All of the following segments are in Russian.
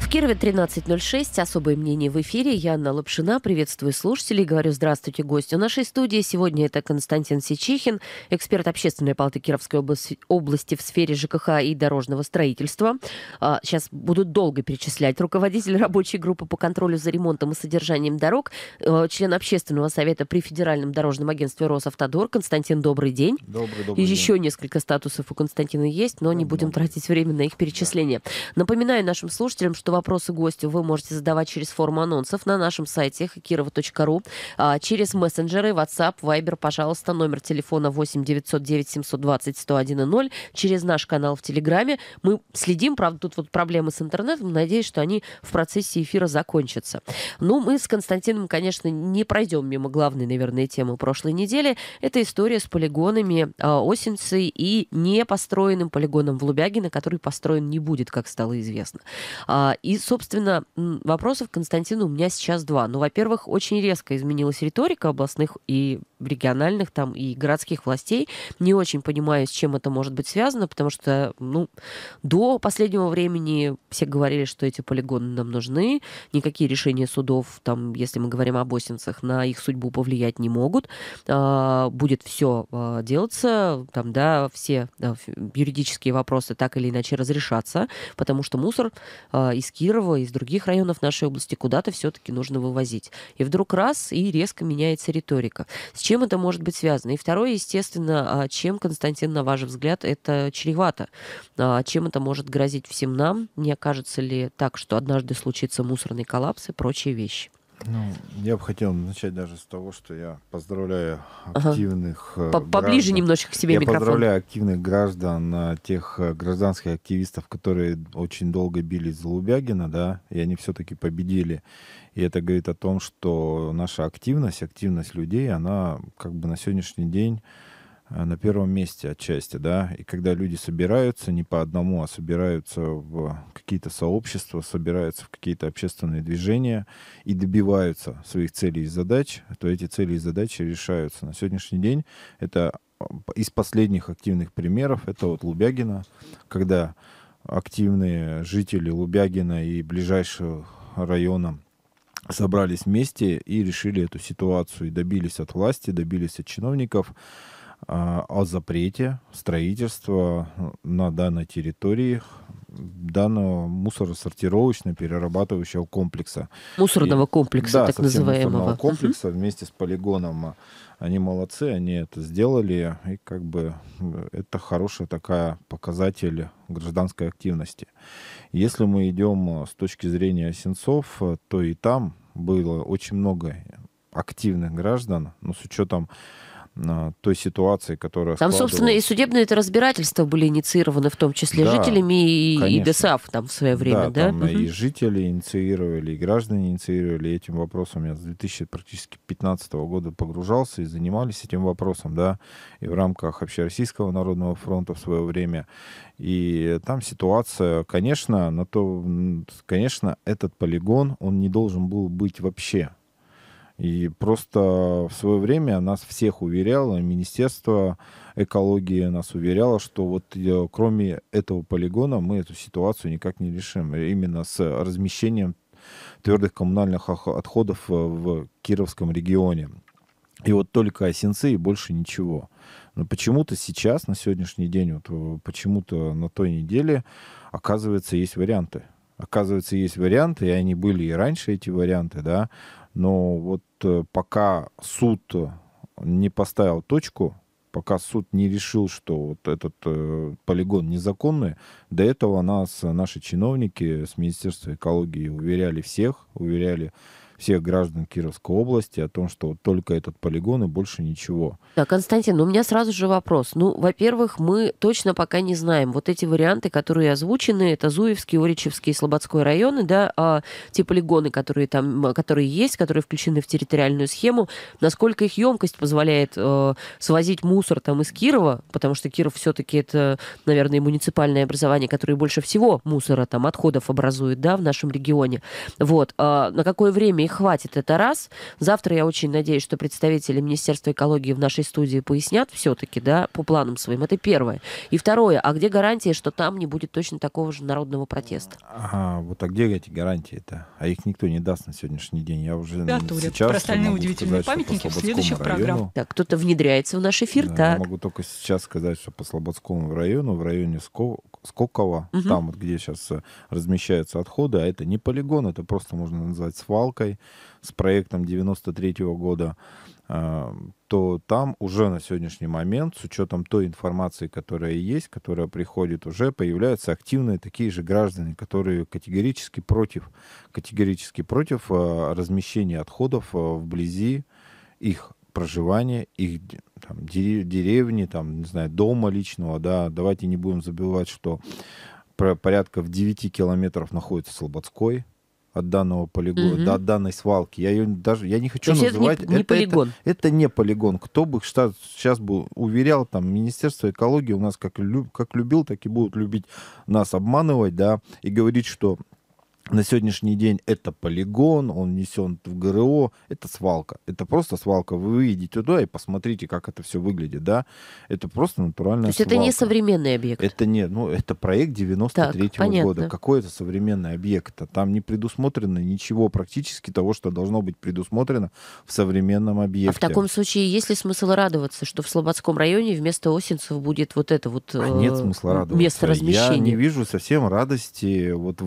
В Кирове 13.06. Особое мнение в эфире. Яна Лапшина. Приветствую слушателей. Говорю здравствуйте гостю нашей студии. Сегодня это Константин Ситчихин, эксперт Общественной палаты Кировской области в сфере ЖКХ и дорожного строительства. Сейчас буду долго перечислять. Руководитель рабочей группы по контролю за ремонтом и содержанием дорог, член Общественного совета при Федеральном дорожном агентстве Росавтодор. Константин, добрый день. Добрый день. Еще несколько статусов у Константина есть, но не будем тратить время на их перечисление. Да. Напоминаю нашим слушателям, что вопросы гостю вы можете задавать через форму анонсов на нашем сайте kirova.ru, через мессенджеры, WhatsApp, Viber, пожалуйста, номер телефона 8 909 720 101 0, через наш канал в Телеграме. Мы следим, правда, тут вот проблемы с интернетом, надеюсь, что они в процессе эфира закончатся. Ну, мы с Константином, конечно, не пройдем мимо главной, наверное, темы прошлой недели. Это история с полигонами Осинцы и непостроенным полигоном в Лубягино, который построен не будет, как стало известно. И, собственно, вопросов, Константину, у меня сейчас два. Ну, во-первых, очень резко изменилась риторика областных и региональных, там, и городских властей. Не очень понимаю, с чем это может быть связано, потому что, ну, до последнего времени все говорили, что эти полигоны нам нужны, никакие решения судов, там, если мы говорим об Осинцах, на их судьбу повлиять не могут. Будет все делаться, там, да, все юридические вопросы так или иначе разрешатся, потому что мусор из Кирова, из других районов нашей области куда-то все-таки нужно вывозить. И вдруг раз, и резко меняется риторика. С чем это может быть связано? И второе, естественно, чем, Константин, на ваш взгляд, это чревато? Чем это может грозить всем нам? Не окажется ли так, что однажды случится мусорный коллапс и прочие вещи? Ну, я бы хотел начать даже с того, что я поздравляю активных граждан. Поближе немножечко к себе я микрофон. Я поздравляю активных граждан, тех гражданских активистов, которые очень долго бились за Лубягина, да, и они все-таки победили. И это говорит о том, что наша активность людей, она как бы на сегодняшний день на первом месте отчасти, да. И когда люди собираются не по одному, а собираются в какие-то сообщества, собираются в какие-то общественные движения и добиваются своих целей и задач, то эти цели и задачи решаются. На сегодняшний день это из последних активных примеров, это вот Лубягино, когда активные жители Лубягина и ближайшего района собрались вместе и решили эту ситуацию, и добились от власти, добились от чиновников о запрете строительства на данной территории данного мусоросортировочно-перерабатывающего комплекса. Мусорного комплекса, да, так называемого. Мусорного комплекса вместе с полигоном. Они молодцы, они это сделали. И как бы это хорошая такая показатель гражданской активности. Если мы идем с точки зрения Осинцов, то и там было очень много активных граждан, но с учетом той ситуации, которая там, собственно, и судебные это разбирательства были инициированы, в том числе, да, жителями, и ДСАФ там в свое время, да? Там и жители инициировали, и граждане инициировали этим вопросом. Я с 2015 года погружался и занимались этим вопросом, да, и в рамках Общероссийского народного фронта в свое время. И там ситуация, конечно, этот полигон, он не должен был быть вообще. И просто в свое время нас всех уверяло, Министерство экологии нас уверяло, что вот кроме этого полигона мы эту ситуацию никак не решим. Именно с размещением твердых коммунальных отходов в Кировском регионе. И вот только Осинцы и больше ничего. Но почему-то сейчас, на сегодняшний день, вот почему-то на той неделе, оказывается, есть варианты. Оказывается, есть варианты, и они были и раньше, эти варианты, да. Но вот пока суд не поставил точку, пока суд не решил, что вот этот полигон незаконный, до этого наши чиновники с Министерства экологии уверяли всех граждан Кировской области о том, что только этот полигон и больше ничего. Да, Константин, у меня сразу же вопрос. Ну, во-первых, мы точно пока не знаем. Вот эти варианты, которые озвучены, это Зуевский, Оричевский и Слободской районы, да, те полигоны, которые есть, которые включены в территориальную схему, насколько их емкость позволяет свозить мусор там из Кирова, потому что Киров все-таки это, наверное, муниципальное образование, которое больше всего мусора, там, отходов образует, да, в нашем регионе. Вот. На какое время не хватит, это раз. Завтра я очень надеюсь, что представители Министерства экологии в нашей студии пояснят все-таки, да, по планам своим. Это первое. И второе, а где гарантия, что там не будет точно такого же народного протеста? Ага, вот а где эти гарантии-то? А их никто не даст на сегодняшний день. Я уже сейчас... Про остальные удивительные памятники в следующих программах. Так, кто-то внедряется в наш эфир, да, так. Я могу только сейчас сказать, что по Слободскому району, в районе Скоково, там вот где сейчас размещаются отходы, а это не полигон, это просто можно назвать свалкой с проектом 93-го года, то там уже на сегодняшний момент, с учетом той информации, которая есть, которая приходит, уже появляются активные такие же граждане, которые категорически против размещения отходов вблизи их проживания, их там, деревни, там, не знаю, дома личного. Да. Давайте не будем забывать, что порядка в 9 километров находится Слободской от данного полигона, от данной свалки. Я ее даже, я не хочу называть... Это не полигон. Это не полигон. Кто бы сейчас бы уверял, там, Министерство экологии у нас как любил, так и будут любить нас обманывать, да, и говорить, что на сегодняшний день это полигон, он внесен в ГРО, это свалка. Это просто свалка. Вы идите туда и посмотрите, как это все выглядит, да. Это просто натуральная свалка. То есть это не современный объект? Это не, ну, это проект 93-го года. Какой это современный объект? Там не предусмотрено ничего практически того, что должно быть предусмотрено в современном объекте. А в таком случае есть ли смысл радоваться, что в Слободском районе вместо Осинцев будет вот это вот место размещения? Нет смысла радоваться. Я не вижу совсем радости вот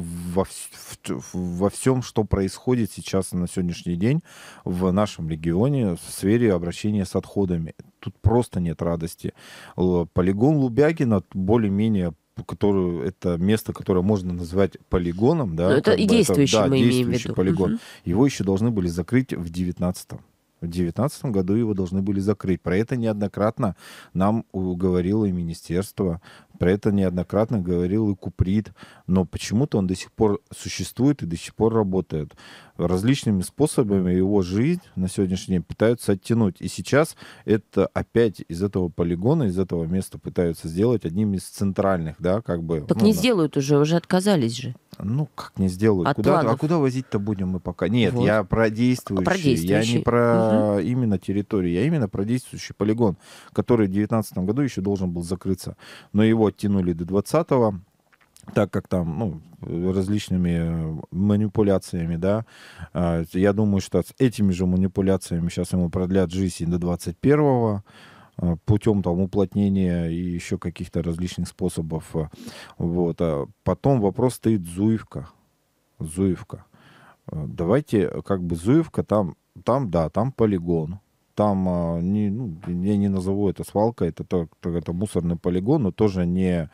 во всем, что происходит сейчас на сегодняшний день в нашем регионе в сфере обращения с отходами. Тут просто нет радости. Полигон Лубягино более-менее, который, это место, которое можно назвать полигоном. Да, это и действующий, это, да, мы действующий имеем в виду. Полигон. Его еще должны были закрыть в 19-м. В 2019 году его должны были закрыть. Про это неоднократно нам говорило и министерство, про это неоднократно говорил и Куприд, но почему-то он до сих пор существует и до сих пор работает. Различными способами его жизнь на сегодняшний день пытаются оттянуть. И сейчас это опять из этого полигона, из этого места пытаются сделать одним из центральных, да, как бы... Так, ну, не сделают уже отказались же. Ну, как не сделают? А куда возить-то будем мы пока? Нет, вот. Я про действующий, я не про именно территорию, я именно про действующий полигон, который в 2019 году еще должен был закрыться. Но его оттянули до 20-го, так как там, ну, различными манипуляциями, да, я думаю, что с этими же манипуляциями сейчас ему продлят жизнь до 21-го, путем там уплотнения и еще каких-то различных способов. Вот. А потом вопрос стоит Зуевка. Зуевка. Давайте, как бы, Зуевка, там полигон. Там, не, ну, я не назову это свалка, это мусорный полигон, но тоже не...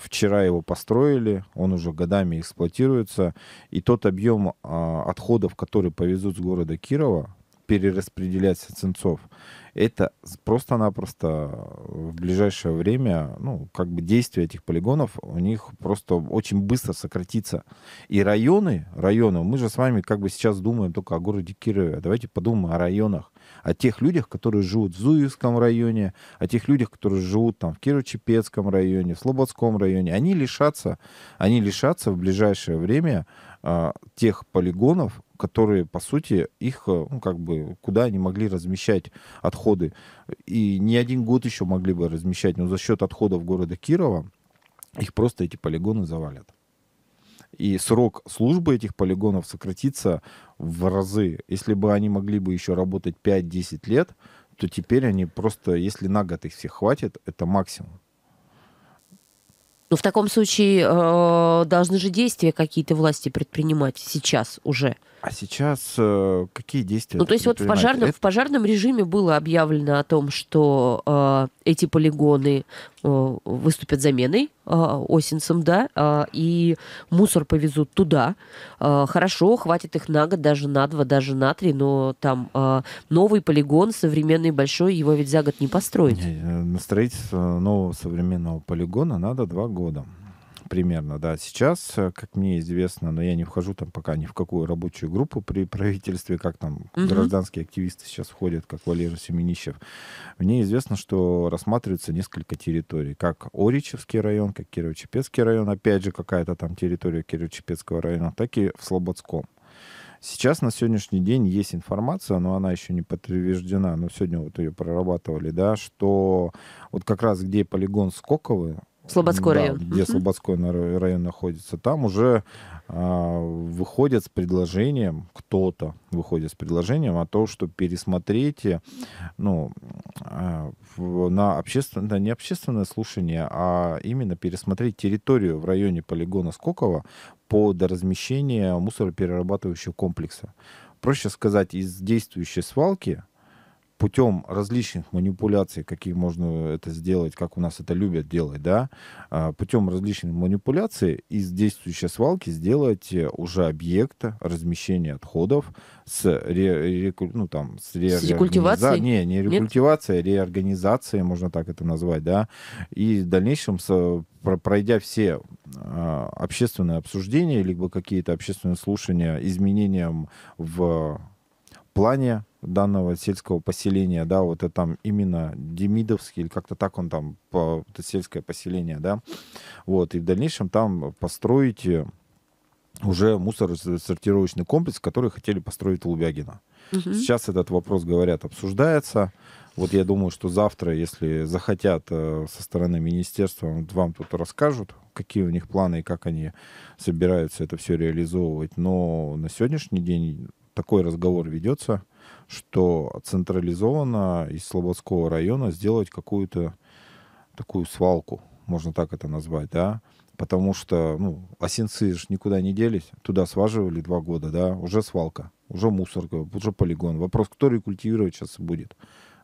Вчера его построили, он уже годами эксплуатируется. И тот объем отходов, которые повезут с города Кирова, перераспределять с Осинцов, это просто-напросто в ближайшее время, ну, как бы, действие этих полигонов у них просто очень быстро сократится. И районы, мы же с вами как бы сейчас думаем только о городе Кирове, давайте подумаем о районах, о тех людях, которые живут в Зуевском районе, о тех людях, которые живут там в Кирово-Чепецком районе, в Слободском районе. Они лишатся в ближайшее время тех полигонов, которые, по сути, их, ну, как бы, куда они могли размещать отходы. И не один год еще могли бы размещать, но за счет отходов города Кирова их просто эти полигоны завалят. И срок службы этих полигонов сократится в разы. Если бы они могли бы еще работать 5-10 лет, то теперь они просто, если на год их всех хватит, это максимум. Ну, в таком случае должны же действия какие-то власти предпринимать сейчас уже. А сейчас какие действия? Ну, то есть вот в пожарном режиме было объявлено о том, что эти полигоны выступят заменой Осинцам, да, и мусор повезут туда. Хорошо, хватит их на год, даже на 2, даже на 3, но там новый полигон, современный, большой, его ведь за год не построить. На строительство нового современного полигона надо 2 года. Примерно, да. Сейчас, как мне известно, но я не вхожу там пока ни в какую рабочую группу при правительстве, как там гражданские активисты сейчас входят, как Валерий Семенищев. Мне известно, что рассматриваются несколько территорий, как Оричевский район, как Кирово-Чепецкий район, опять же какая-то там территория Кирово-Чепецкого района, так и в Слободском. Сейчас на сегодняшний день есть информация, но она еще не подтверждена, но сегодня вот ее прорабатывали, да, что вот как раз где полигон Скоково, Слободской район. Где Слободской район находится, там уже выходят с предложением, кто-то выходит с предложением о том, что пересмотрите, ну, на общественное, не общественное слушание, а именно пересмотреть территорию в районе полигона Скоково под размещение мусороперерабатывающего комплекса. Проще сказать, из действующей свалки путем различных манипуляций, какие можно это сделать, как у нас это любят делать, да, путем различных манипуляций из действующей свалки сделать уже объект размещения отходов с реорганизацией. Не рекультивацией, реорганизацией, можно так это назвать, да, и в дальнейшем пройдя все общественные обсуждения либо какие-то общественные слушания изменениям в плане данного сельского поселения, да, вот это там именно Демидовский, или как-то так он там, это сельское поселение, да, вот, и в дальнейшем там построить уже мусоросортировочный комплекс, который хотели построить в Лубягино. Угу. Сейчас этот вопрос, говорят, обсуждается. Вот я думаю, что завтра, если захотят со стороны министерства, вам тут расскажут, какие у них планы и как они собираются это все реализовывать. Но на сегодняшний день такой разговор ведется, что централизованно из Слободского района сделать какую-то такую свалку, можно так это назвать, да, потому что, ну, осинцы же никуда не делись, туда сваживали 2 года, да, уже свалка, уже мусорка, уже полигон. Вопрос, кто рекультивировать сейчас будет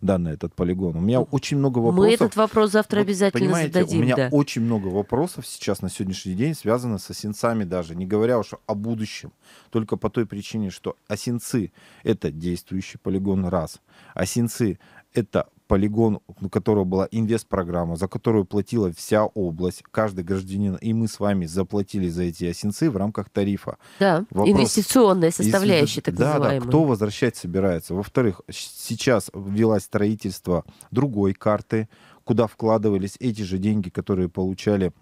данный этот полигон. У меня очень много вопросов. Мы этот вопрос завтра вот, обязательно зададим. У меня очень много вопросов сейчас на сегодняшний день связано с осинцами даже, не говоря уж о будущем. Только по той причине, что осинцы — это действующий полигон, раз. Осинцы — это полигон, у которого была инвестпрограмма, за которую платила вся область, каждый гражданин, и мы с вами заплатили за эти осинцы в рамках тарифа. Да, вопрос, инвестиционная составляющая, так называемая. Да, кто возвращать собирается. Во-вторых, сейчас ввелось строительство другой карты, куда вкладывались эти же деньги, которые получали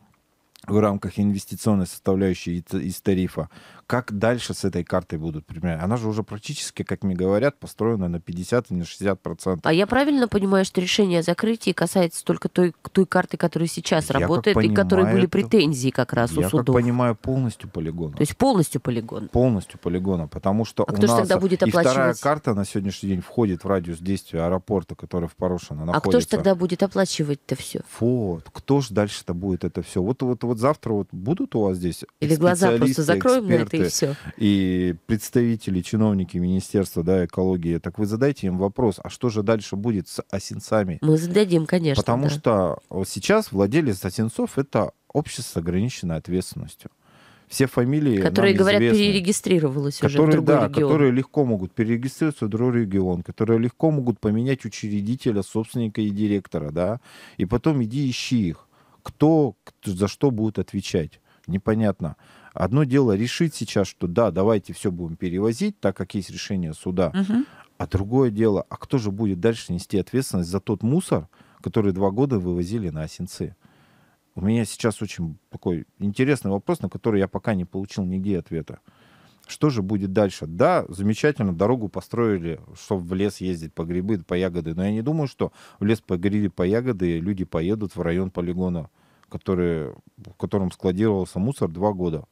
в рамках инвестиционной составляющей из тарифа. Как дальше с этой картой будут применять? Она же уже практически, как мне говорят, построена на 50 или на 60%. А я правильно понимаю, что решение о закрытии касается только той карты, которая сейчас работает, и к которой были претензии как раз у судов? Я понимаю, полностью полигона. То есть полностью полигон? Полностью полигона, потому что у нас и вторая карта на сегодняшний день входит в радиус действия аэропорта, который в Порошино находится. А кто же тогда будет оплачивать-то все? Вот, кто же дальше-то будет это все? Вот завтра вот будут у вас здесь или глаза просто закроем на это, и все. И представители, чиновники Министерства, да, экологии, так вы задайте им вопрос, а что же дальше будет с осинцами? Мы зададим, конечно. Потому что сейчас владелец осинцов — это общество с ограниченной ответственностью. Все фамилии, которые, говорят, известны, перерегистрировалось уже в другой регион. Которые легко могут перерегистрироваться в другой регион, которые легко могут поменять учредителя, собственника и директора, да, и потом иди ищи их. Кто за что будет отвечать? Непонятно. Одно дело решить сейчас, что да, давайте все будем перевозить, так как есть решение суда. Угу. А другое дело, а кто же будет дальше нести ответственность за тот мусор, который 2 года вывозили на осинцы? У меня сейчас очень такой интересный вопрос, на который я пока не получил нигде ответа. Что же будет дальше? Да, замечательно, дорогу построили, чтобы в лес ездить по грибы, по ягоды. Но я не думаю, что в лес по грибы, по ягоды люди поедут в район полигона, в котором складировался мусор 2 года.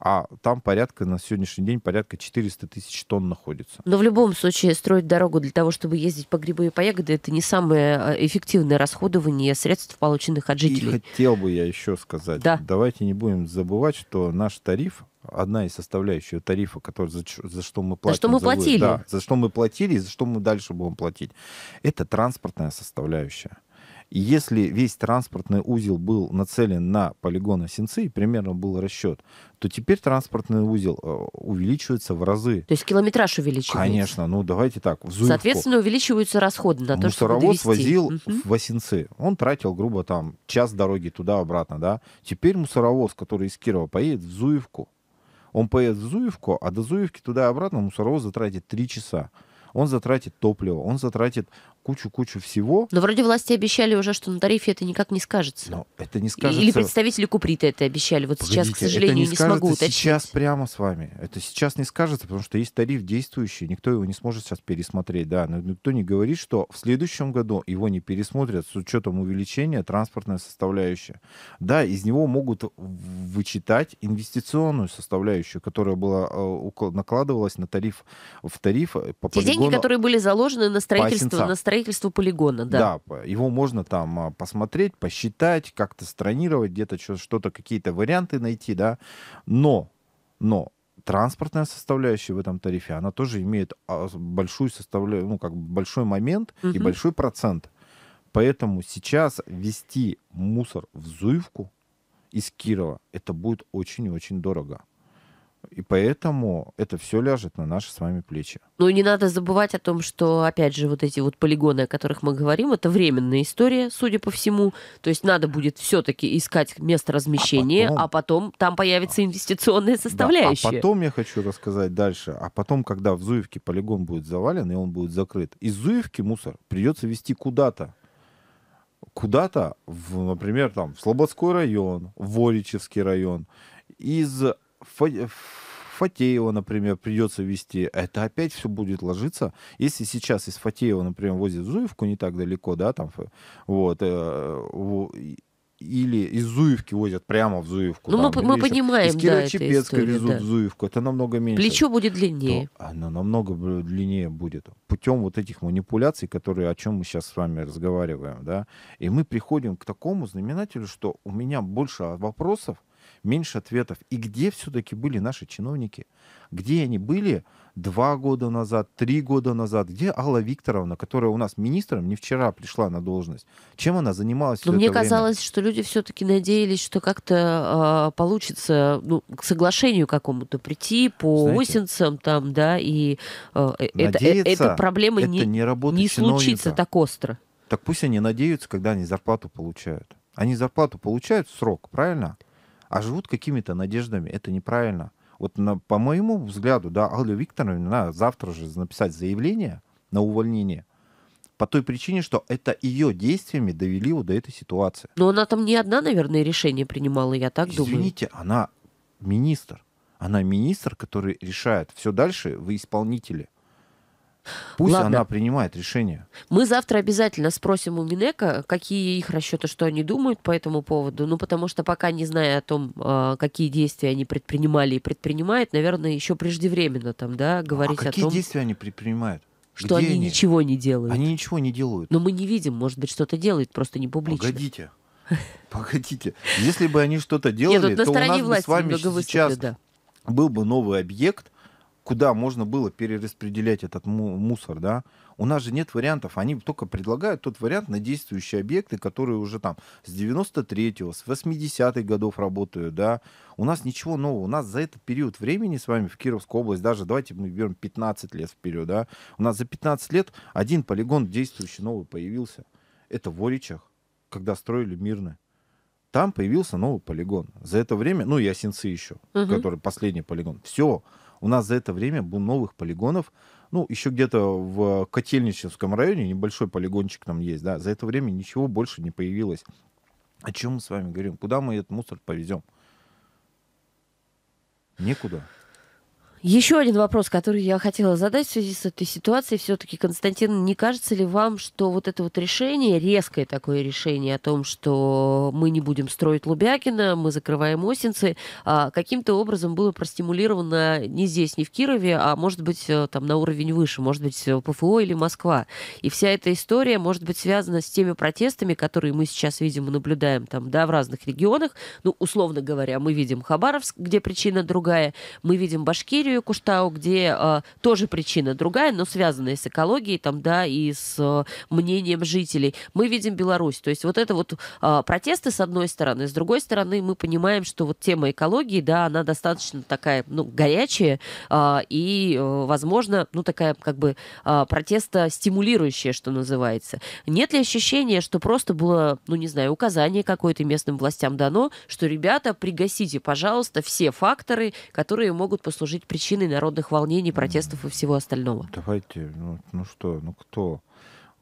А там на сегодняшний день порядка 400 тысяч тонн находится. Но в любом случае строить дорогу для того, чтобы ездить по грибы и по ягоды, это не самое эффективное расходование средств, полученных от жителей. И хотел бы я еще сказать, да. Давайте не будем забывать, что наш тариф, одна из составляющих тарифа, который, за что мы платим. За что мы платили. Да, за что мы платили и за что мы дальше будем платить. Это транспортная составляющая. И если весь транспортный узел был нацелен на полигон осинцы, примерно был расчет, то теперь транспортный узел увеличивается в разы. То есть километраж увеличивается? Конечно, ну давайте так. В Зуевку. Соответственно, увеличиваются расходы на то, чтобы довезти. Мусоровоз возил в осинцы. Он тратил, грубо, там, час дороги туда-обратно, да. Теперь мусоровоз, который из Кирова поедет в Зуевку, он поедет в Зуевку, а до Зуевки туда-обратно мусоровоз затратит 3 часа. Он затратит топливо, он затратит кучу всего. Но вроде власти обещали уже, что на тарифе это никак не скажется. Но это не скажется. Или представители Куприта это обещали. Вот погодите, сейчас, к сожалению, не смогу уточнить. Сейчас прямо с вами. Это сейчас не скажется, потому что есть тариф действующий, никто его не сможет сейчас пересмотреть. Да, но никто не говорит, что в следующем году его не пересмотрят с учетом увеличения транспортной составляющей. Да, из него могут вычитать инвестиционную составляющую, которая была, накладывалась на тариф, в тариф по полигону. Те деньги, которые были заложены на строительство полигона. Да. Да, его можно там посмотреть, посчитать, как-то странировать, где-то что-то, какие-то варианты найти, да, но транспортная составляющая в этом тарифе, она тоже имеет большую составляющую, ну, как большой момент и большой процент. Поэтому сейчас везти мусор в Зуевку из Кирова, это будет очень-очень дорого. И поэтому это все ляжет на наши с вами плечи. Ну и не надо забывать о том, что, опять же, вот эти вот полигоны, о которых мы говорим, это временная история, судя по всему. То есть надо будет все-таки искать место размещения, а потом там появится инвестиционная составляющая. Да, а потом я хочу рассказать дальше. А потом, когда в Зуевке полигон будет завален, и он будет закрыт, из Зуевки мусор придется везти куда-то. Куда-то, например, там, в Слободской район, в Оричевский район, из Фатеева, например, придется везти. Это опять все будет ложиться. Если сейчас из Фатеева, например, возят в Зуевку не так далеко, да, там, вот, или из Зуевки возят прямо в Зуевку. Ну, мы понимаем, из Кирово-Чепецка везут в Зуевку. Это намного меньше. Плечо будет длиннее. Оно намного длиннее будет. Путем вот этих манипуляций, которые, о чем мы сейчас с вами разговариваем, да. И мы приходим к такому знаменателю, что у меня больше вопросов, меньше ответов. И где все-таки были наши чиновники? Где они были 2 года назад, 3 года назад? Где Алла Викторовна, которая у нас министром не вчера пришла на должность? Чем она занималась все это время? Мне казалось, что люди все-таки надеялись, что как-то получится к соглашению какому-то прийти по Осинцам, там, да, и эта проблема не случится так остро. Так пусть они надеются, когда они зарплату получают. Они зарплату получают в срок, правильно? А живут какими-то надеждами. Это неправильно. Вот по моему взгляду, да, Алла Викторовна надо завтра же написать заявление на увольнение по той причине, что это ее действиями довели вот до этой ситуации. Но она там не одна, наверное, решение принимала, я так думаю. Извините, она министр. Она министр, который решает. Все дальше вы исполнители. Пусть Ладно. Она принимает решение. Мы завтра обязательно спросим у Минэко, какие их расчеты, что они думают по этому поводу. Ну, потому что пока, не зная о том, какие действия они предпринимали и предпринимают, наверное, еще преждевременно там, да, говорить о том... Какие действия они предпринимают? Что они ничего не делают. Они ничего не делают. Но мы не видим, может быть, что-то делают, просто не публично. Погодите. Если бы они что-то делали, то у нас бы с вами сейчас был бы новый объект, куда можно было перераспределять этот мусор, да? У нас же нет вариантов. Они только предлагают тот вариант на действующие объекты, которые уже там с 93-го, с 80-х годов работают, да? У нас ничего нового. У нас за этот период времени с вами в Кировскую область, даже давайте мы берем 15 лет вперед, да? У нас за 15 лет один полигон действующий новый появился. Это в Оричах, когда строили мирно. Там появился новый полигон. За это время, ну и Осинцы еще, который последний полигон. Все. У нас за это время было новых полигонов, ну, еще где-то в Котельническом районе небольшой полигончик там есть, да, за это время ничего больше не появилось. О чем мы с вами говорим? Куда мы этот мусор повезем? Некуда. Еще один вопрос, который я хотела задать в связи с этой ситуацией. Все-таки, Константин, не кажется ли вам, что вот это вот решение, резкое такое решение о том, что мы не будем строить Лубягино, мы закрываем Осинцы, каким-то образом было простимулировано не здесь, не в Кирове, а, может быть, там на уровень выше, может быть, ПФО или Москва. И вся эта история может быть связана с теми протестами, которые мы сейчас видим и наблюдаем там, да, в разных регионах. Ну, условно говоря, мы видим Хабаровск, где причина другая, мы видим Башкирию, Куштау, где тоже причина другая, но связанная с экологией, там, да, и с мнением жителей. Мы видим Беларусь. То есть вот это вот протесты с одной стороны, с другой стороны мы понимаем, что вот тема экологии, да, она достаточно такая, ну, горячая и, возможно, ну, такая как бы протестостимулирующая, что называется. Нет ли ощущения, что просто было, ну, не знаю, указание какое-то местным властям дано, что, ребята, пригасите, пожалуйста, все факторы, которые могут послужить причиной народных волнений, протестов и всего остального. Давайте, ну кто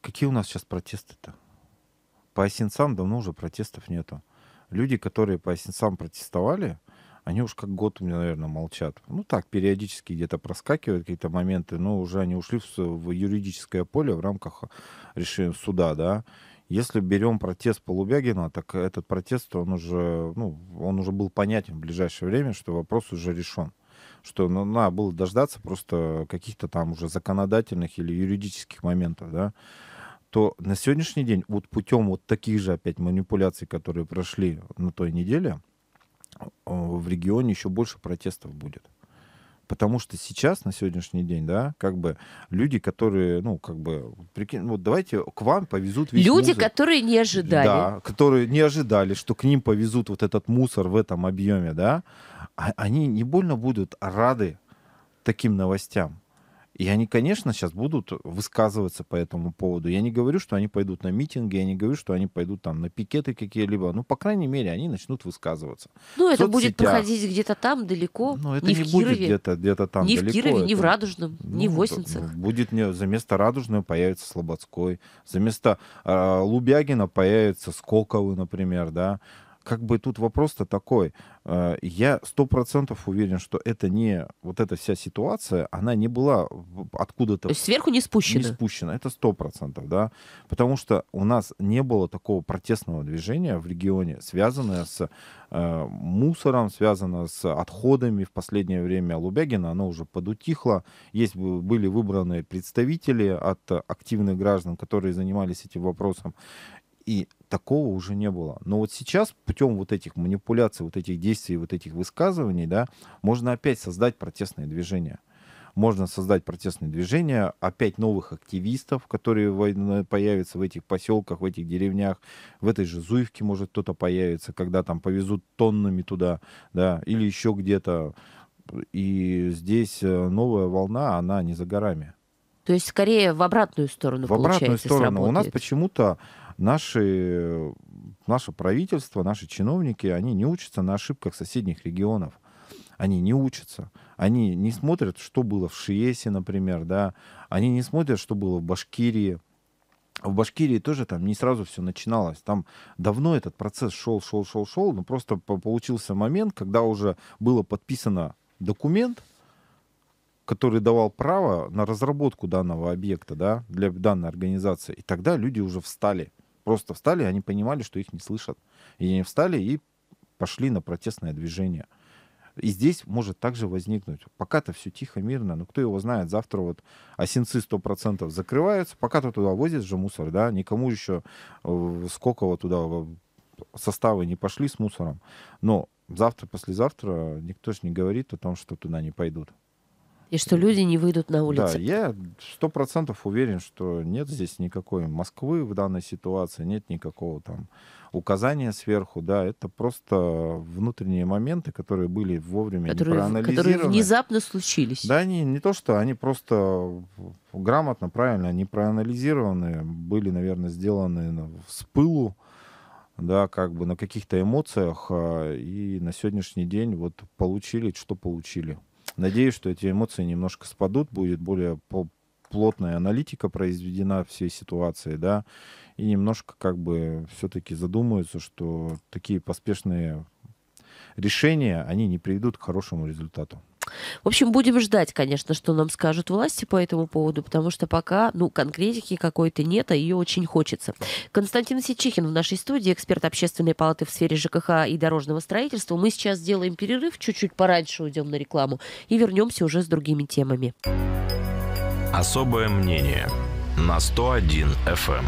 Какие у нас сейчас протесты-то? По Осинцам давно уже протестов нету. Люди, которые по Осинцам протестовали, они уж как год у меня, наверное, молчат. Ну так, периодически где-то проскакивают какие-то моменты, но уже они ушли в юридическое поле в рамках решения суда, да. Если берем протест по Лубягино, так этот протест, он уже был понятен в ближайшее время, что вопрос уже решен. Что надо было дождаться просто каких-то там уже законодательных или юридических моментов, да, то на сегодняшний день вот путем вот таких же опять манипуляций, которые прошли на той неделе, в регионе еще больше протестов будет. Потому что сейчас, на сегодняшний день, да, как бы люди, которые, ну, как бы, прикинь, вот давайте к вам повезут весь мусор. Люди, которые не ожидали. Да, которые не ожидали, что к ним повезут вот этот мусор в этом объеме, да, они не больно будут рады таким новостям. И они, конечно, сейчас будут высказываться по этому поводу. Я не говорю, что они пойдут на митинги, я не говорю, что они пойдут там на пикеты какие-либо. Ну, по крайней мере, они начнут высказываться. Ну, это будет проходить где-то там далеко. Ну, это не будет где-то там далеко. Не в Кирове, не в Радужном, не в Осинцах. Будет за место Радужного появится Слободской, за место Лубягина появится Скоково, например, да. Как бы тут вопрос-то такой. Я 100% уверен, что это не... Вот эта вся ситуация, она не была откуда-то... То есть сверху не спущена? Не спущена. Это 100%, да. Потому что у нас не было такого протестного движения в регионе, связанное с мусором, связанное с отходами. В последнее время Лубягино, оно уже подутихло. Были выбраны представители от активных граждан, которые занимались этим вопросом. И такого уже не было. Но вот сейчас путем вот этих манипуляций, вот этих действий, вот этих высказываний, да, можно опять создать протестные движения. Можно создать протестные движения, опять новых активистов, которые появятся в этих поселках, в этих деревнях. В этой же Зуевке, может, кто-то появится, когда там повезут тоннами туда, да, или еще где-то. И здесь новая волна, она не за горами. То есть скорее в обратную сторону, получается, сработает. В обратную сторону. У нас почему-то наше правительство, наши чиновники, они не учатся на ошибках соседних регионов. Они не учатся. Они не смотрят, что было в Шиесе, например, да. Они не смотрят, что было в Башкирии. В Башкирии тоже там не сразу все начиналось. Там давно этот процесс шел. Но просто получился момент, когда уже было подписано документ, который давал право на разработку данного объекта, да, для данной организации. И тогда люди уже встали. Просто встали, они понимали, что их не слышат. И они встали и пошли на протестное движение. И здесь может также возникнуть. Пока-то все тихо, мирно. Но кто его знает, завтра вот Осинцы 100% закрываются. Пока-то туда возят же мусор, да. Никому еще Скоково туда составы не пошли с мусором. Но завтра, послезавтра никто же не говорит о том, что туда не пойдут. И что люди не выйдут на улицу. Да, я 100% уверен, что нет здесь никакой Москвы в данной ситуации, нет никакого там указания сверху. Да, это просто внутренние моменты, которые были вовремя не проанализированы. Которые внезапно случились. Да, не то, что они просто грамотно, правильно, не проанализированы, были, наверное, сделаны с пылу, да, как бы на каких-то эмоциях, и на сегодняшний день вот получили, что получили. Надеюсь, что эти эмоции немножко спадут, будет более плотная аналитика произведена всей ситуации, да, и немножко как бы все-таки задумаются, что такие поспешные решения, они не приведут к хорошему результату. В общем, будем ждать, конечно, что нам скажут власти по этому поводу, потому что пока, ну, конкретики какой-то нет, а ее очень хочется. Константин Ситчихин в нашей студии, эксперт Общественной палаты в сфере ЖКХ и дорожного строительства. Мы сейчас сделаем перерыв, чуть-чуть пораньше уйдем на рекламу и вернемся уже с другими темами. Особое мнение на 101 FM.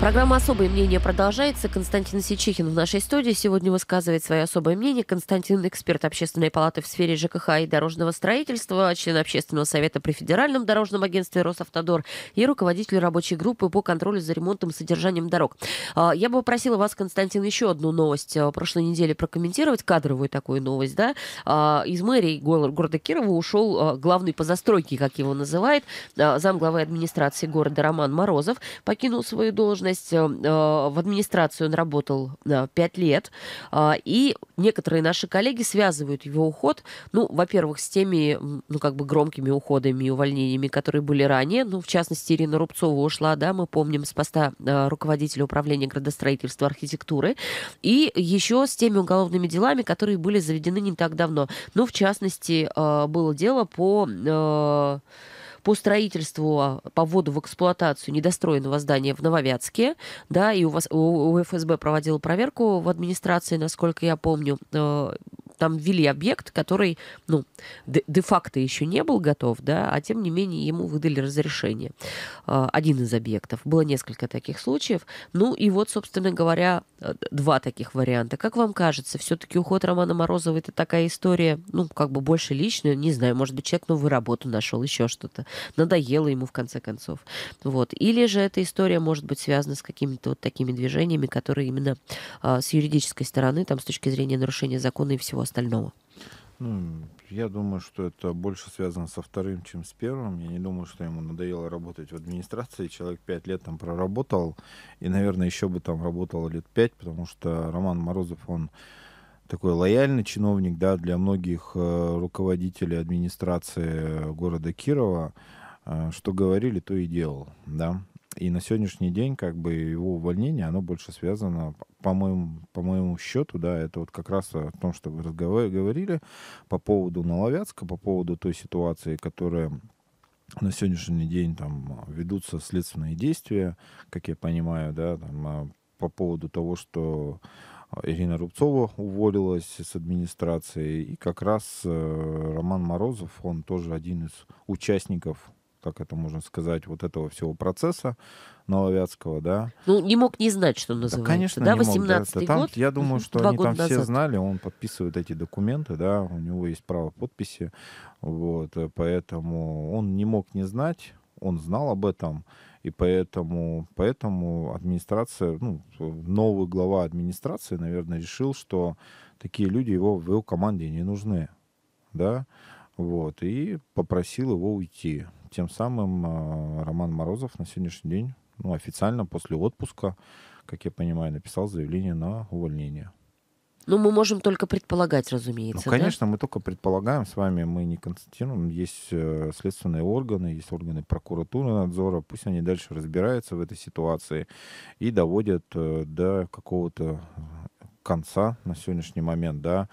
Программа «Особое мнение» продолжается. Константин Ситчихин в нашей студии. Сегодня высказывает свое особое мнение. Константин – эксперт Общественной палаты в сфере ЖКХ и дорожного строительства, член Общественного совета при Федеральном дорожном агентстве «Росавтодор» и руководитель рабочей группы по контролю за ремонтом и содержанием дорог. Я бы попросила вас, Константин, еще одну новость прошлой недели прокомментировать, кадровую такую новость, да? Из мэрии города Кирова ушел главный по застройке, как его называют, замглавы администрации города Роман Морозов покинул свою должность. должность, в администрации он работал 5 лет, и некоторые наши коллеги связывают его уход, ну, во-первых, с теми, ну, как бы громкими уходами и увольнениями, которые были ранее, ну, в частности, Ирина Рубцова ушла, да, мы помним, с поста руководителя управления градостроительства, архитектуры, и еще с теми уголовными делами, которые были заведены не так давно. Ну, в частности, было дело по строительству, по вводу в эксплуатацию недостроенного здания в Нововятске, да, и у ФСБ проводила проверку в администрации, насколько я помню, там ввели объект, который, ну, де-факто еще не был готов, да, а тем не менее ему выдали разрешение. Один из объектов. Было несколько таких случаев. Ну и вот, собственно говоря, два таких варианта. Как вам кажется, все-таки уход Романа Морозова — это такая история, ну, как бы больше личная, не знаю, может быть, человек новую работу нашел, еще что-то. Надоело ему, в конце концов. Вот. Или же эта история может быть связана с какими-то вот такими движениями, которые именно с юридической стороны, там, с точки зрения нарушения закона и всего остального? Ну, я думаю, что это больше связано со вторым, чем с первым. Я не думаю, что ему надоело работать в администрации. Человек 5 лет там проработал, и, наверное, еще бы там работало лет 5, потому что Роман Морозов, он такой лояльный чиновник, да, для многих руководителей администрации города Кирова. Что говорили, то и делал, да. И на сегодняшний день, как бы, его увольнение, оно больше связано, по моему счету, да, это вот как раз о том, что вы говорили по поводу Наловятска, по поводу той ситуации, которая на сегодняшний день там ведутся следственные действия, как я понимаю, да, там, по поводу того, что Ирина Рубцова уволилась с администрации, и как раз Роман Морозов, он тоже один из участников, как это можно сказать, вот этого всего процесса Наловятского, да. Ну, не мог не знать, что называется. Да, конечно, да, 18-й год. Я думаю, что они там все знали, он подписывает эти документы, да, у него есть право подписи, вот, поэтому он не мог не знать, он знал об этом, и поэтому администрация, ну, новый глава администрации, наверное, решил, что такие люди в его команде не нужны, да, вот, и попросил его уйти. Тем самым Роман Морозов на сегодняшний день, ну, официально после отпуска, как я понимаю, написал заявление на увольнение. Ну, мы можем только предполагать, разумеется. Ну, конечно, да? Мы только предполагаем с вами, мы не констатируем. Есть следственные органы, есть органы прокуратуры, надзора. Пусть они дальше разбираются в этой ситуации и доводят до какого-то конца на сегодняшний момент, да.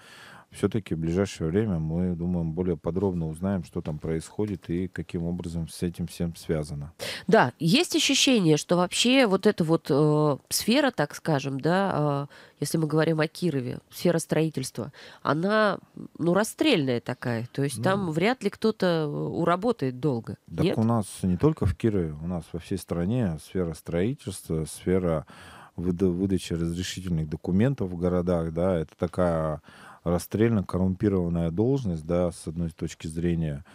Все-таки в ближайшее время мы, думаем, более подробно узнаем, что там происходит и каким образом с этим всем связано. Да, есть ощущение, что вообще вот эта вот сфера, так скажем, да, если мы говорим о Кирове, сфера строительства, она, ну, расстрельная такая, то есть, ну, там вряд ли кто-то уработает долго. Так нет? У нас не только в Кирове, у нас во всей стране сфера строительства, сфера выдачи разрешительных документов в городах, да, это такая расстрельно коррумпированная должность, да, с одной точки зрения.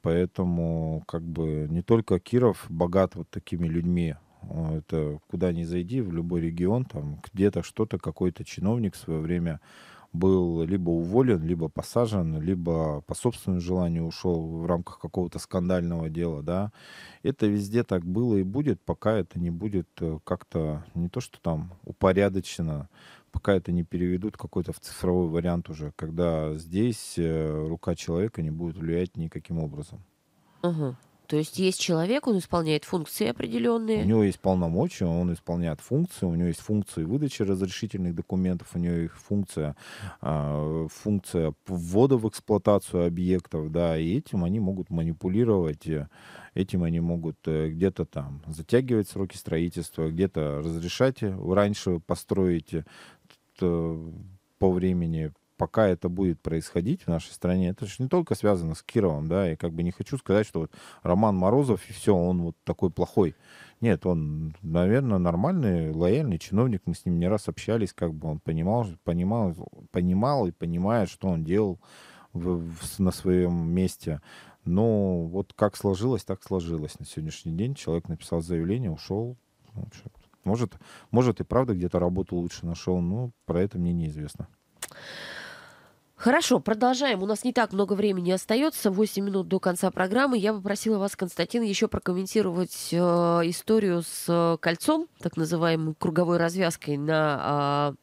Поэтому, как бы, не только Киров богат вот такими людьми. Это куда ни зайди, в любой регион, там где-то что-то, какой-то чиновник в свое время был либо уволен, либо посажен, либо по собственному желанию ушел в рамках какого-то скандального дела, да. Это везде так было и будет, пока это не будет как-то, не то что там упорядочено, пока это не переведут какой-то в цифровой вариант уже, когда здесь рука человека не будет влиять никаким образом. Угу. То есть есть человек, он исполняет функции определенные? У него есть полномочия, он исполняет функции, у него есть функции выдачи разрешительных документов, у него есть функция ввода в эксплуатацию объектов, да, и этим они могут манипулировать, этим они могут где-то там затягивать сроки строительства, где-то разрешать раньше построить по времени. Пока это будет происходить в нашей стране, это же не только связано с Кировом, да, и как бы не хочу сказать, что вот Роман Морозов, и все, он вот такой плохой. Нет, он, наверное, нормальный, лояльный чиновник, мы с ним не раз общались, как бы он понимал и понимает, что он делал на своем месте. Но вот как сложилось, так сложилось. На сегодняшний день человек написал заявление, ушел. Может и правда где-то работу лучше нашел, но про это мне неизвестно. Хорошо, продолжаем. У нас не так много времени остается. 8 минут до конца программы. Я попросила вас, Константин, еще прокомментировать историю с кольцом, так называемой круговой развязкой на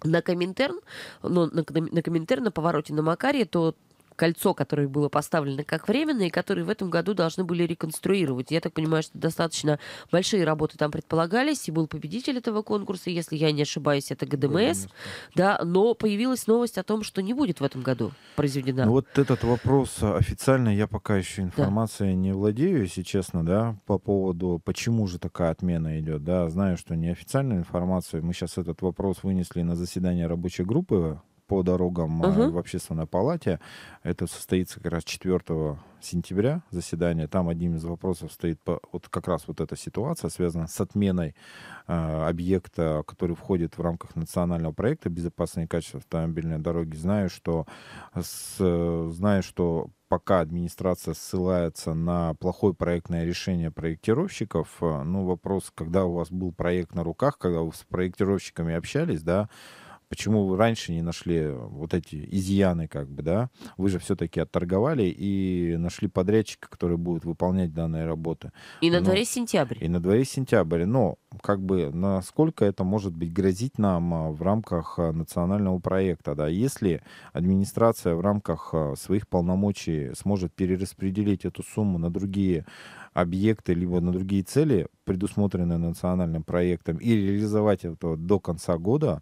Коминтерн, на повороте на Макарье, то кольцо, которое было поставлено как временное, и которое в этом году должны были реконструировать. Я так понимаю, что достаточно большие работы там предполагались, и был победитель этого конкурса, если я не ошибаюсь, это ГДМС. Да, но появилась новость о том, что не будет в этом году произведена. Вот этот вопрос официально я пока еще информацией не владею, если честно, да, по поводу, почему же такая отмена идет. Да, знаю, что неофициальную информацию. Мы сейчас этот вопрос вынесли на заседание рабочей группы по дорогам в Общественной палате. Это состоится как раз 4 сентября заседание. Там одним из вопросов стоит как раз эта ситуация, связанная с отменой объекта, который входит в рамках национального проекта «Безопасное качество автомобильной дороги». Знаю, что пока администрация ссылается на плохое проектное решение проектировщиков, но вопрос, когда у вас был проект на руках, когда вы с проектировщиками общались, да, почему вы раньше не нашли вот эти изъяны, как бы, да? Вы же все-таки отторговали и нашли подрядчика, который будет выполнять данные работы. И на дворе сентябрь. И на дворе сентябрь. Но как бы насколько это может быть грозить нам в рамках национального проекта, да? Если администрация в рамках своих полномочий сможет перераспределить эту сумму на другие объекты, либо на другие цели, предусмотренные национальным проектом, и реализовать это до конца года,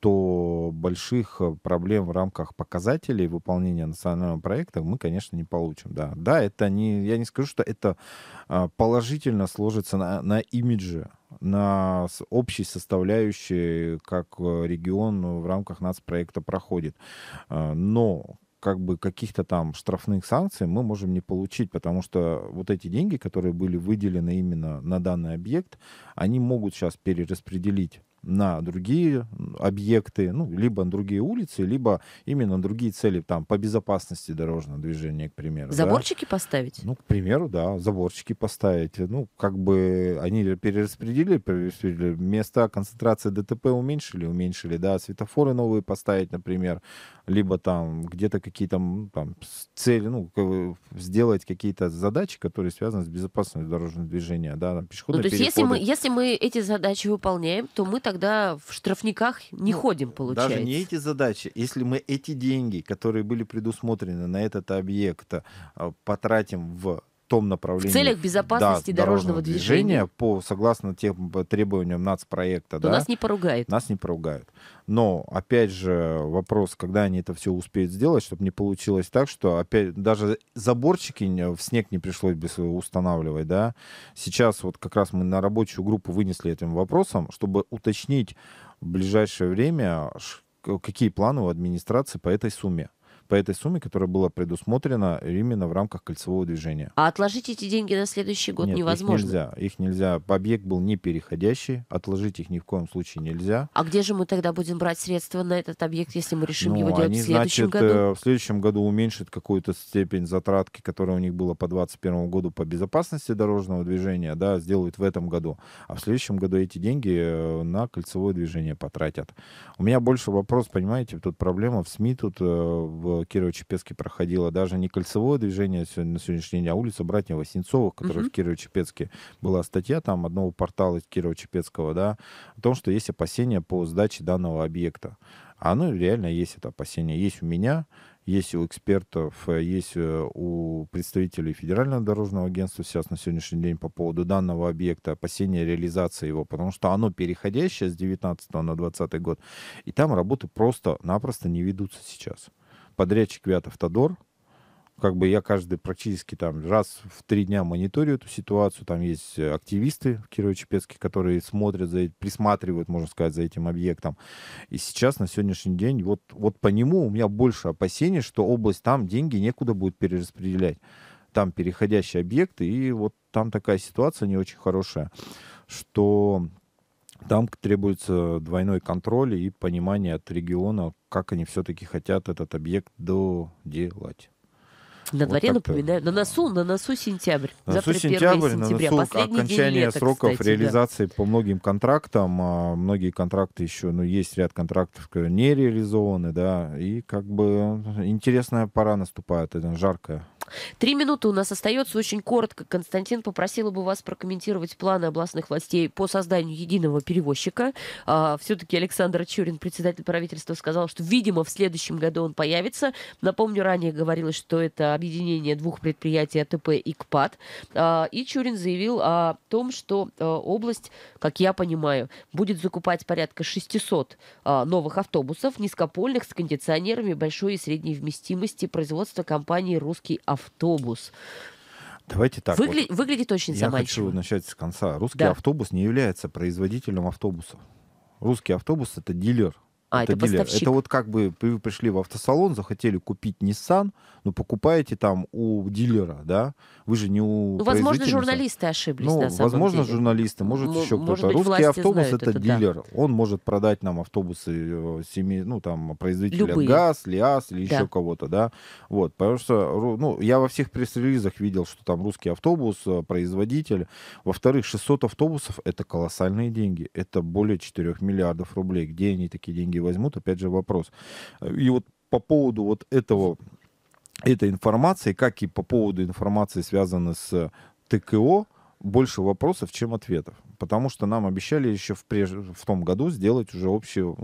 то больших проблем в рамках показателей выполнения национального проекта мы, конечно, не получим. Да, это не, я не скажу, что это положительно сложится на имидже, на общей составляющей, как регион в рамках нацпроекта проходит. Но как бы каких-то там штрафных санкций мы можем не получить, потому что вот эти деньги, которые были выделены именно на данный объект, они могут сейчас перераспределить на другие объекты, ну, либо на другие улицы, либо именно на другие цели, там, по безопасности дорожного движения, к примеру. Заборчики поставить? Ну, к примеру, да, заборчики поставить. Ну, как бы они перераспределили, места концентрации ДТП уменьшили, да, светофоры новые поставить, например, либо там где-то какие-то там цели, ну, сделать какие-то задачи, которые связаны с безопасностью дорожного движения, да, там, пешеходные переходы. То есть если мы эти задачи выполняем, то мы тогда в штрафниках не ходим, получается. Даже не эти задачи. Если мы эти деньги, которые были предусмотрены на этот объект, потратим в том направлении... В целях безопасности дорожного движения. Согласно тем требованиям нацпроекта. Да, нас не поругают. Нас не поругают. Но, опять же, вопрос, когда они это все успеют сделать, чтобы не получилось так, что опять даже заборчики в снег не пришлось бы устанавливать, да. Сейчас вот как раз мы на рабочую группу вынесли этим вопросом, чтобы уточнить в ближайшее время, какие планы у администрации по этой сумме, которая была предусмотрена именно в рамках кольцевого движения. А отложить эти деньги на следующий год невозможно? Их нельзя. Объект был не переходящий, отложить их ни в коем случае нельзя. А где же мы тогда будем брать средства на этот объект, если мы решим его делать в следующем году? В следующем году уменьшит какую-то степень затратки, которая у них была по 2021 году по безопасности дорожного движения, да, сделают в этом году. А в следующем году эти деньги на кольцевое движение потратят. У меня больше вопрос, понимаете, тут проблема в СМИ, тут в Кирово-Чепецке проходило даже не кольцевое движение на сегодняшний день, а улица братьев Осинцовых, которая в Кирово-Чепецке была статья, там одного портала Кирово-Чепецкого, да, о том, что есть опасения по сдаче данного объекта. А оно реально есть, это опасение. Есть у меня, есть у экспертов, есть у представителей Федерального дорожного агентства сейчас на сегодняшний день по поводу данного объекта, опасения реализации его, потому что оно переходящее с 19 на 20 год, и там работы просто-напросто не ведутся сейчас. Подрядчик «Росавтодор», как бы я каждый практически там раз в 3 дня мониторю эту ситуацию, там есть активисты в Кирово-Чепецке, которые смотрят, присматривают, можно сказать, за этим объектом. И сейчас, на сегодняшний день, вот по нему у меня больше опасений, что область там деньги некуда будет перераспределять. Там переходящие объекты, и вот там такая ситуация не очень хорошая, что... Там требуется двойной контроль и понимание от региона, как они все-таки хотят этот объект доделать. На дворе, вот напоминаю, на носу сентябрь. Завтра 1 сентября, на носу окончание сроков реализации по многим контрактам. Многие контракты еще, есть ряд контрактов, которые не реализованы, и интересная пора наступает, жаркая. 3 минуты у нас остается. Очень коротко, Константин, попросила бы вас прокомментировать планы областных властей по созданию единого перевозчика. Все-таки Александр Чурин, председатель правительства, сказал, что, видимо, в следующем году он появится. Напомню, ранее говорилось, что это объединение 2 предприятий АТП и КПАД. И Чурин заявил о том, что область, как я понимаю, будет закупать порядка 600 новых автобусов, низкопольных, с кондиционерами большой и средней вместимости производства компании «Русский автобус». Давайте так. Выглядит очень заманчиво. Я хочу начать с конца. Русский автобус не является производителем автобусов. Русский автобус — это дилер. Это поставщик. Это вот вы пришли в автосалон, захотели купить Nissan, но покупаете там у дилера, Вы же не у производителя. Возможно, журналисты ошиблись, на самом деле. Журналисты, еще кто-то. Русский автобус — это дилер. Да. Он может продать нам автобусы производителя ГАЗ, ЛиАЗ или еще кого-то, Вот, потому что, я во всех пресс-релизах видел, что там русский автобус, производитель. Во-вторых, 600 автобусов — это колоссальные деньги. Это более 4 миллиардов рублей. Где они такие деньги возьмут, опять же вопрос. И вот по поводу этой информации, как и по поводу информации, связанной с ТКО, больше вопросов, чем ответов. Потому что нам обещали еще в том году сделать уже общего,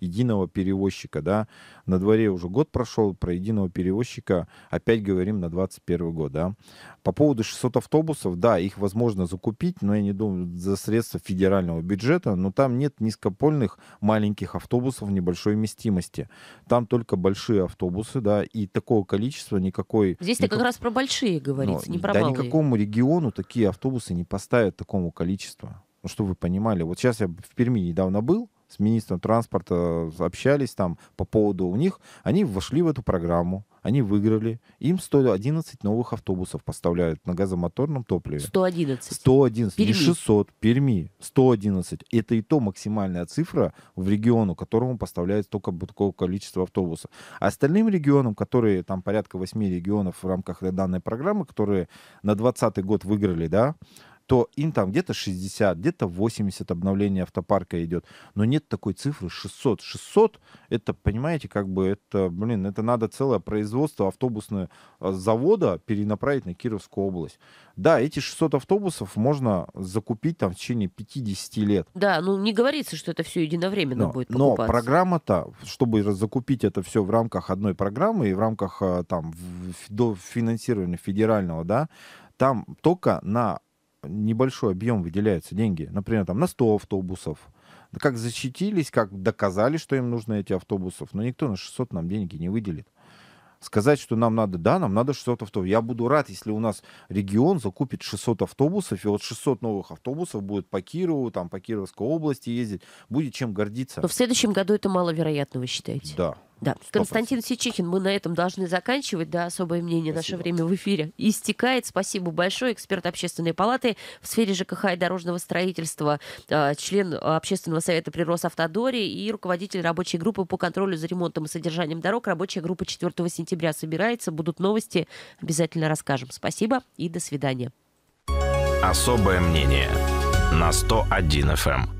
единого перевозчика. На дворе уже год прошел, про единого перевозчика опять говорим на 2021 год. По поводу 600 автобусов, их возможно закупить, но я не думаю, за средства федерального бюджета, но там нет низкопольных маленьких автобусов небольшой вместимости. Там только большие автобусы, и такого количества никакой... Здесь-то как раз про большие говорится, не про малые. Да никакому региону такие автобусы не поставят такому количеству. Чтобы вы понимали, вот сейчас я в Перми недавно был, с министром транспорта общались там по поводу они вошли в эту программу, они выиграли, им 111 новых автобусов поставляют на газомоторном топливе. 111? 111, Перми. Не 600, Перми, 111. Это и то максимальная цифра в региону, которому поставляют только такое количество автобусов. А остальным регионам, которые там порядка 8 регионов в рамках данной программы, которые на 2020 год выиграли, то им там где-то 60, где-то 80 обновлений автопарка идет. Но нет такой цифры 600. 600, это, понимаете, это надо целое производство автобусного завода перенаправить на Кировскую область. Да, эти 600 автобусов можно закупить там в течение 50 лет. Да, не говорится, что это все единовременно будет покупаться. Но программа-то, чтобы закупить это все в рамках одной программы и в рамках финансирования федерального, там только на небольшой объем выделяются деньги, например, там на 100 автобусов. Как защитились, как доказали, что им нужны эти автобусов, но никто на 600 нам деньги не выделит. Сказать, что нам надо 600 автобусов. Я буду рад, если у нас регион закупит 600 автобусов, и вот 600 новых автобусов будет по Кирову, по Кировской области ездить. Будет чем гордиться. Но в следующем году это маловероятно, вы считаете? Да. 100%. Константин Ситчихин, мы на этом должны заканчивать. Особое мнение. Спасибо. Наше время в эфире истекает. Спасибо большое. Эксперт Общественной палаты в сфере ЖКХ и дорожного строительства, член Общественного совета при Росавтодоре и руководитель рабочей группы по контролю за ремонтом и содержанием дорог. Рабочая группа 4 сентября собирается. Будут новости. Обязательно расскажем. Спасибо и до свидания. Особое мнение на 101 FM.